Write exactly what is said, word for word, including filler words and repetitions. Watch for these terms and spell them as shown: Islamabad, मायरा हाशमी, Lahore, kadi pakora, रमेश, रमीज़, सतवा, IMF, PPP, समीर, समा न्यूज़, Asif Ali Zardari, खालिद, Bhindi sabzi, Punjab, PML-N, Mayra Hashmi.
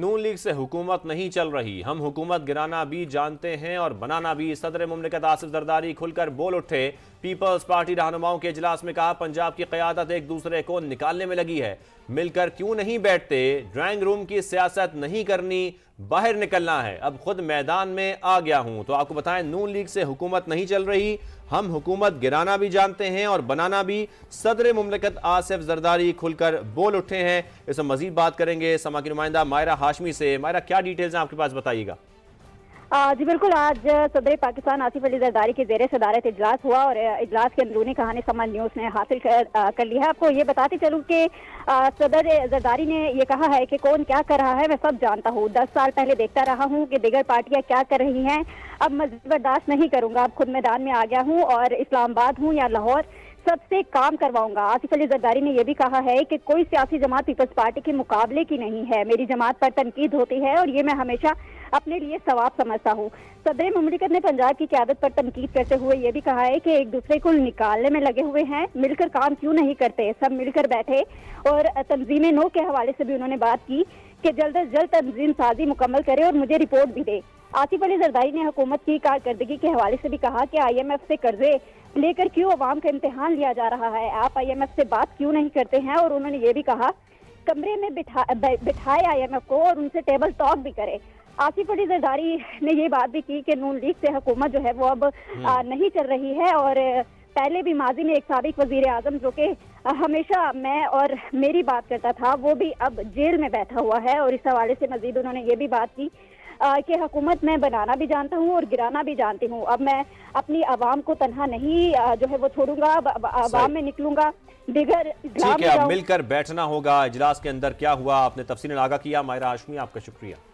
नून league से हुकूमत नहीं चल रही, हम हुकूमत गिराना भी जानते हैं और बनाना भी। सदर मुमलिकत आसिफ जरदारी खुलकर बोल उठे। पीपल्स पार्टी रहनुमाओं के इजलास में कहा, पंजाब की क़यादत एक दूसरे को निकालने में लगी है, मिलकर क्यों नहीं बैठते? ड्राइंग रूम की सियासत नहीं करनी, बाहर निकलना है, अब खुद मैदान में आ गया हूं। तो आपको बताएं, नून लीग से हुकूमत नहीं चल रही, हम हुकूमत गिराना भी जानते हैं और बनाना भी। सदर मुमलिकत आसिफ जरदारी खुलकर बोल उठे हैं। इस पर मजीद बात करेंगे समा की नुमाइंदा मायरा हाशमी से। मायरा, क्या डिटेल्स हैं आपके पास, बताइएगा। जी बिल्कुल, आज सदर पाकिस्तान आसिफ अली जरदारी के ज़ेरे सदारत इजलास हुआ और इजलास के अंदरूनी कहानी समा न्यूज़ ने हासिल कर, कर लिया है। आपको ये बताते चलूँ कि सदर जरदारी ने ये कहा है कि कौन क्या कर रहा है मैं सब जानता हूँ, दस साल पहले देखता रहा हूँ कि दीगर पार्टियाँ क्या कर रही हैं, अब मज़ीद बर्दाश्त नहीं करूँगा, अब खुद मैदान में आ गया हूँ और इस्लामाबाद हूँ या लाहौर, सबसे काम करवाऊंगा। आसिफ अली जरदारी ने यह भी कहा है कि कोई सियासी जमात पीपल्स पार्टी के मुकाबले की नहीं है, मेरी जमात पर तनकीद होती है और ये मैं हमेशा अपने लिए सवाब समझता हूँ। सदर मुमलिकत ने पंजाब की क़यादत पर तनकीद करते हुए यह भी कहा है कि एक दूसरे को निकालने में लगे हुए हैं, मिलकर काम क्यों नहीं करते, सब मिलकर बैठे। और तंजीम नौ के हवाले से भी उन्होंने बात की कि जल्द अज जल्द तंजीम साजी मुकम्मल करे और मुझे रिपोर्ट भी दे। आसिफ अली जरदारी ने हुकूमत की कारकर्दगी के हवाले से भी कहा कि आई एम एफ से कर्जे लेकर क्यों अवाम का इम्तिहान लिया जा रहा है, आप आई एम एफ से बात क्यों नहीं करते हैं। और उन्होंने ये भी कहा कमरे में बिठा बिठाए आई एम एफ को और उनसे टेबल टॉक भी करे। आसिफ अली जरदारी ने ये बात भी की कि नून लीग से हुकूमत जो है वो अब आ, नहीं चल रही है और पहले भी माजी में एक साबिक वजीर आजम जो कि हमेशा मैं और मेरी बात करता था वो भी अब जेल में बैठा हुआ है। और इस हवाले से मजीद उन्होंने ये भी बात की कि हुकूमत मैं बनाना भी जानता हूँ और गिराना भी जानती हूँ, अब मैं अपनी आवाम को तन्हा नहीं जो है वो छोड़ूंगा, अब आवाम में निकलूंगा। बिगर मिलकर बैठना होगा। इजलास के अंदर क्या हुआ आपने तफसीलन आगाह किया। मायरा हाशमी, आपका शुक्रिया।